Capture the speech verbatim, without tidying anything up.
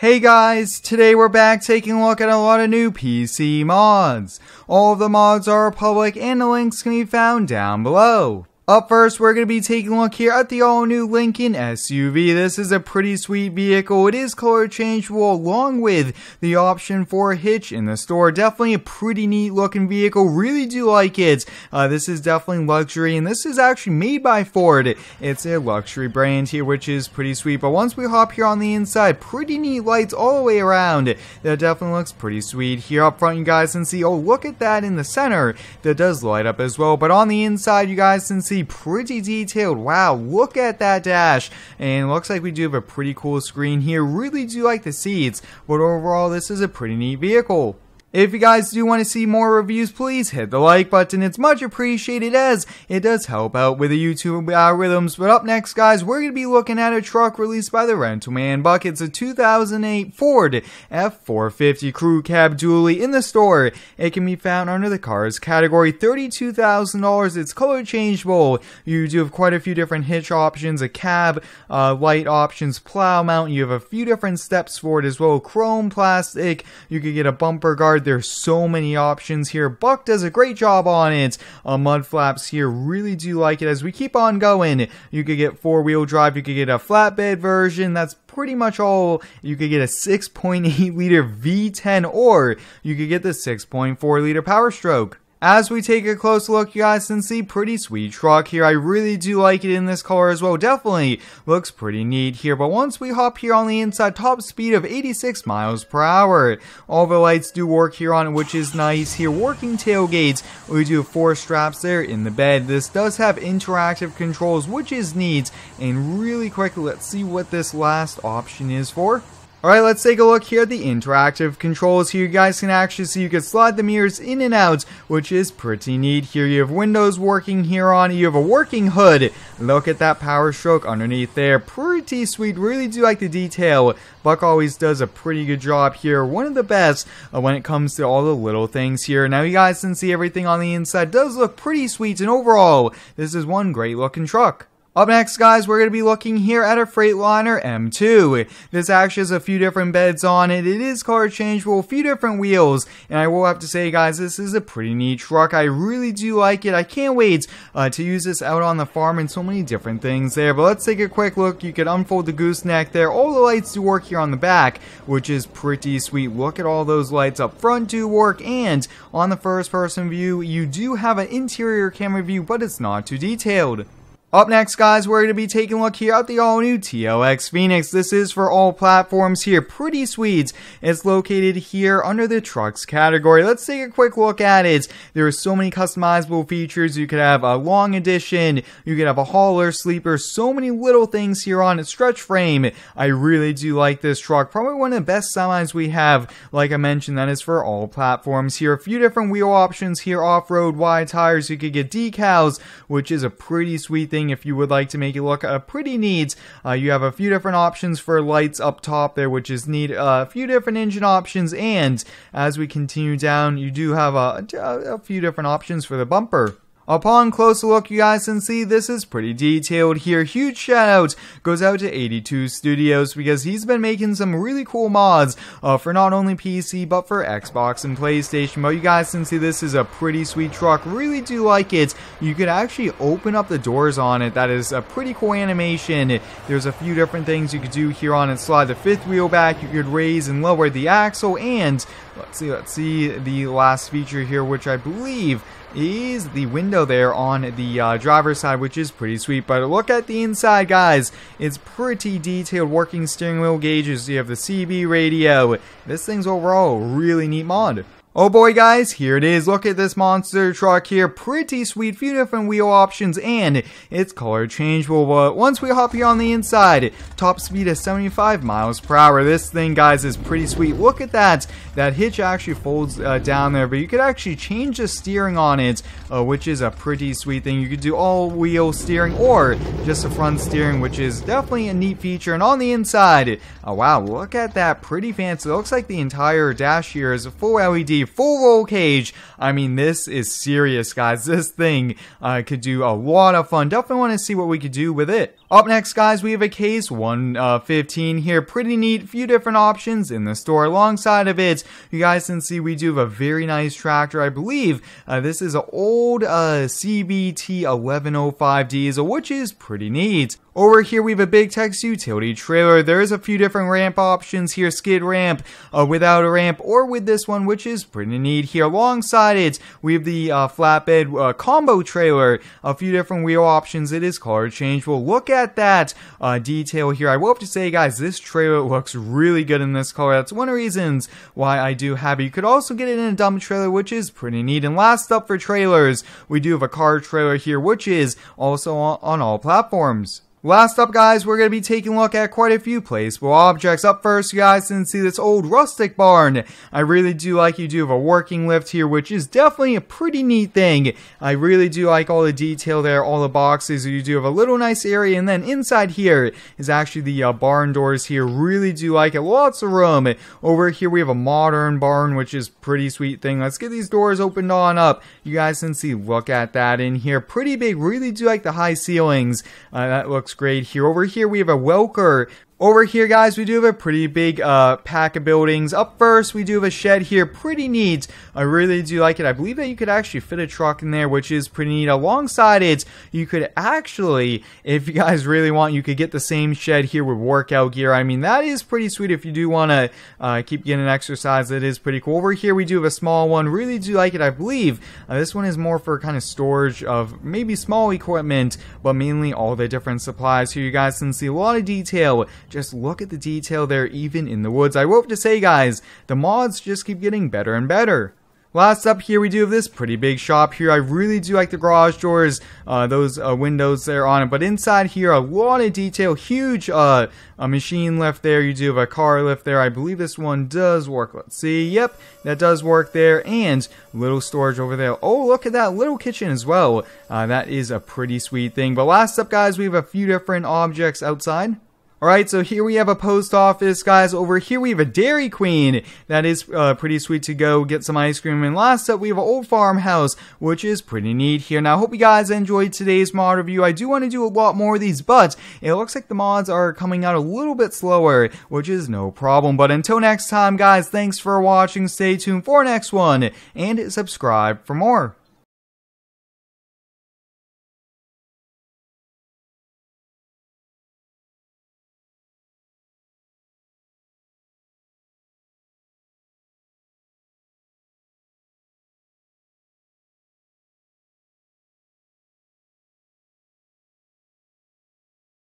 Hey guys, today we're back taking a look at a lot of new P C mods. All of the mods are public and the links can be found down below. Up first, we're going to be taking a look here at the all-new Lincoln S U V. This is a pretty sweet vehicle. It is color changeable along with the option for a hitch in the store. Definitely a pretty neat looking vehicle. Really do like it. Uh, this is definitely luxury, and this is actually made by Ford. It's a luxury brand here, which is pretty sweet. But once we hop here on the inside, pretty neat lights all the way around. That definitely looks pretty sweet. Here up front, you guys can see, oh, look at that in the center. That does light up as well. But on the inside, you guys can see pretty detailed. Wow, look at that dash. And looks like we do have a pretty cool screen here. Really do like the seats, but overall this is a pretty neat vehicle. If you guys do want to see more reviews, please hit the like button. It's much appreciated as it does help out with the YouTube algorithms. But up next, guys, we're going to be looking at a truck released by the Rental Man Buckets, a two thousand eight Ford F four fifty Crew Cab Dually in the store. It can be found under the cars category, thirty-two thousand dollars. It's color changeable. You do have quite a few different hitch options, a cab, uh, light options, plow mount. You have a few different steps for it as well. Chrome, plastic. You could get a bumper guard. There's so many options here. Buck does a great job on it. Uh, mud flaps here, really do like it as we keep on going. You could get four-wheel drive, you could get a flatbed version, that's pretty much all. You could get a six point eight liter V ten, or you could get the six point four liter Powerstroke. As we take a close look, you guys can see pretty sweet truck here. I really do like it in this color as well. Definitely looks pretty neat here. But once we hop here on the inside, top speed of eighty-six miles per hour. All the lights do work here on it, which is nice here. Working tailgates. We do have four straps there in the bed. This does have interactive controls, which is neat. And really quickly, let's see what this last option is for. Alright, let's take a look here at the interactive controls here. You guys can actually see you can slide the mirrors in and out, which is pretty neat here. You have windows working here on. You have a working hood. Look at that Powerstroke underneath there. Pretty sweet. Really do like the detail. Buck always does a pretty good job here. One of the best uh, when it comes to all the little things here. Now you guys can see everything on the inside does look pretty sweet. And overall, this is one great looking truck. Up next, guys, we're going to be looking here at a Freightliner M two. This actually has a few different beds on it. It is color changeable, a few different wheels. And I will have to say, guys, this is a pretty neat truck. I really do like it. I can't wait uh, to use this out on the farm and so many different things there. But let's take a quick look. You can unfold the gooseneck there. All the lights do work here on the back, which is pretty sweet. Look at all those lights up front do work. And on the first-person view, you do have an interior camera view, but it's not too detailed. Up next, guys, we're going to be taking a look here at the all-new T L X Phoenix. This is for all platforms here. Pretty sweet. It's located here under the trucks category. Let's take a quick look at it. There are so many customizable features. You could have a long edition. You could have a hauler, sleeper. So many little things here on it. Stretch frame. I really do like this truck. Probably one of the best semis we have. Like I mentioned, that is for all platforms here. A few different wheel options here. Off-road, wide tires. You could get decals, which is a pretty sweet thing. If you would like to make it look uh, pretty neat, uh, you have a few different options for lights up top there, which is neat. Uh, a few different engine options, and as we continue down, you do have a, a few different options for the bumper. Upon closer look, you guys can see this is pretty detailed here. Huge shout out goes out to eighty-two studios because he's been making some really cool mods uh, for not only P C but for Xbox and PlayStation. But you guys can see this is a pretty sweet truck. Really do like it. You could actually open up the doors on it. That is a pretty cool animation. There's a few different things you could do here on it. Slide the fifth wheel back. You could raise and lower the axle. And let's see, let's see the last feature here, which I believe is the window there on the uh, driver's side, which is pretty sweet. But look at the inside, guys. It's pretty detailed. Working steering wheel gauges. You have the C B radio. This thing's overall really neat mod. Oh boy, guys, here it is. Look at this monster truck here. Pretty sweet, few different wheel options, and it's color changeable. But once we hop here on the inside, top speed of seventy-five miles per hour. This thing, guys, is pretty sweet. Look at that. That hitch actually folds uh, down there, but you could actually change the steering on it, uh, which is a pretty sweet thing. You could do all-wheel steering or just the front steering, which is definitely a neat feature. And on the inside, oh wow, look at that. Pretty fancy. It looks like the entire dash here is a full L E D. Full roll cage. I mean, this is serious, guys. This thing uh, could do a lot of fun. Definitely want to see what we could do with it. Up next, guys, we have a Case one fifteen here. Pretty neat, few different options in the store. Alongside of it, you guys can see we do have a very nice tractor. I believe uh, this is an old uh, C B T eleven oh five diesel, which is pretty neat. Over here, we have a Big Tex utility trailer. There is a few different ramp options here. Skid ramp, uh, without a ramp, or with this one, which is pretty neat here. Alongside it, we have the uh, flatbed uh, combo trailer. A few different wheel options. It is color changeable. Look at that uh, detail here. I will have to say, guys, this trailer looks really good in this color. That's one of the reasons why I do have it. You could also get it in a dump trailer, which is pretty neat. And last up for trailers, we do have a car trailer here, which is also on, on all platforms. Last up, guys, we're going to be taking a look at quite a few placeable objects. Up first, you guys can see this old rustic barn. I really do like you do have a working lift here, which is definitely a pretty neat thing. I really do like all the detail there, all the boxes. You do have a little nice area, and then inside here is actually the uh, barn doors here. Really do like it. Lots of room. Over here, we have a modern barn, which is pretty sweet thing. Let's get these doors opened on up. You guys can see, look at that in here. Pretty big. Really do like the high ceilings. Uh, that looks great here. Over here we have a Welker. Over here, guys, we do have a pretty big uh, pack of buildings. Up first, we do have a shed here. Pretty neat. I really do like it. I believe that you could actually fit a truck in there, which is pretty neat. Alongside it, you could actually, if you guys really want, you could get the same shed here with workout gear. I mean, that is pretty sweet if you do want to uh, keep getting an exercise. That is pretty cool. Over here, we do have a small one. Really do like it. I believe uh, this one is more for kind of storage of maybe small equipment, but mainly all the different supplies. Here, you guys can see a lot of detail. Just look at the detail there, even in the woods. I will have to say, guys, the mods just keep getting better and better. Last up here, we do have this pretty big shop here. I really do like the garage doors, uh, those uh, windows there on it. But inside here, a lot of detail. Huge uh, a machine lift there. You do have a car lift there. I believe this one does work. Let's see. Yep, that does work there. And little storage over there. Oh, look at that little kitchen as well. Uh, that is a pretty sweet thing. But last up, guys, we have a few different objects outside. Alright, so here we have a post office, guys. Over here we have a Dairy Queen. That is uh, pretty sweet to go get some ice cream. And last up, we have an old farmhouse, which is pretty neat here. Now, I hope you guys enjoyed today's mod review. I do want to do a lot more of these, but it looks like the mods are coming out a little bit slower, which is no problem. But until next time, guys, thanks for watching. Stay tuned for our next one, and subscribe for more.